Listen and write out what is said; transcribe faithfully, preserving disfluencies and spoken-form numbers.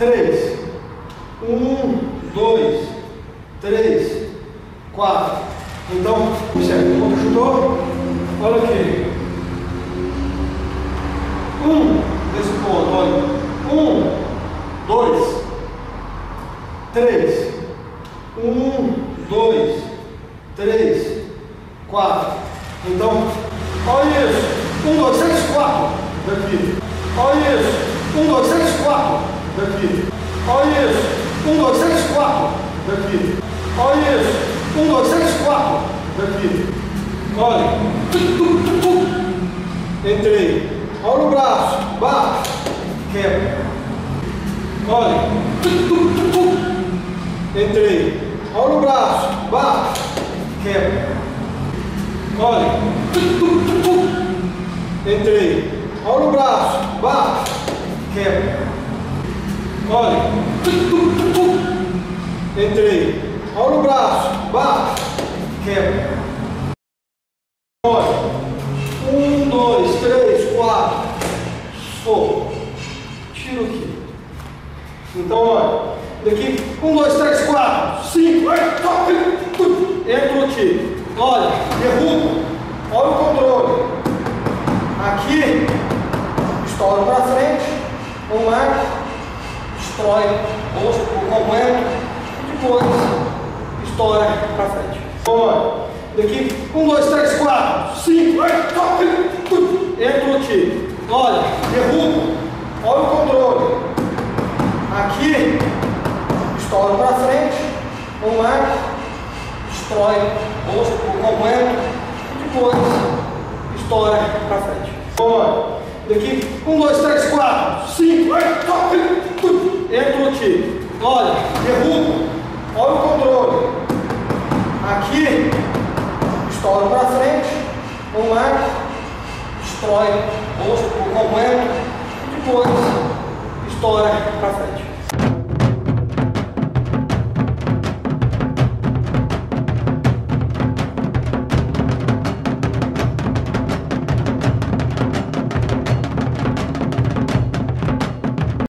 três. um, dois, três, quatro. Então, observe, como chutou? Olha aqui. um, nesse ponto, olha. um, dois, três. um, dois, três, quatro. Então, olha isso. um, dois, três, quatro. Daqui. Olha isso. um, dois, três, quatro. Daqui. Olha isso. um, dois, três, quatro. Daqui. Olha isso. um, dois, três, quatro. Daqui. Olha. Entrei. Olha o braço. Bate. Quebra. Olha. Entrei. Olha o braço. Bate. Quebra. Olha. Entrei. Olha o braço. Bate. Quebra. Olha. Entrei. Olha o braço. Bate. Quebra. Olha. Um, dois, três, quatro. Solta. Tiro aqui. Então, olha. Daqui. Um, dois, três, quatro. Cinco. Entro aqui. Olha. Derrubo. Olha o controle. Aqui. Estouro para frente. Um arco. Destrói o rosto por completo. Depois. Estoura para frente. Olha. Daqui. Um, dois, três, quatro. Cinco. Entro aqui. Olha. Derrubo. Olha o controle. Aqui. Estouro para frente, um arco, destrói o rosto por completo, depois estoura para frente. Bom, daqui, um, dois, três, quatro, cinco, entro aqui, olha, derrubo, olha o controle, aqui, estouro para frente, um arco, destrói o rosto por completo, depois estoura para frente.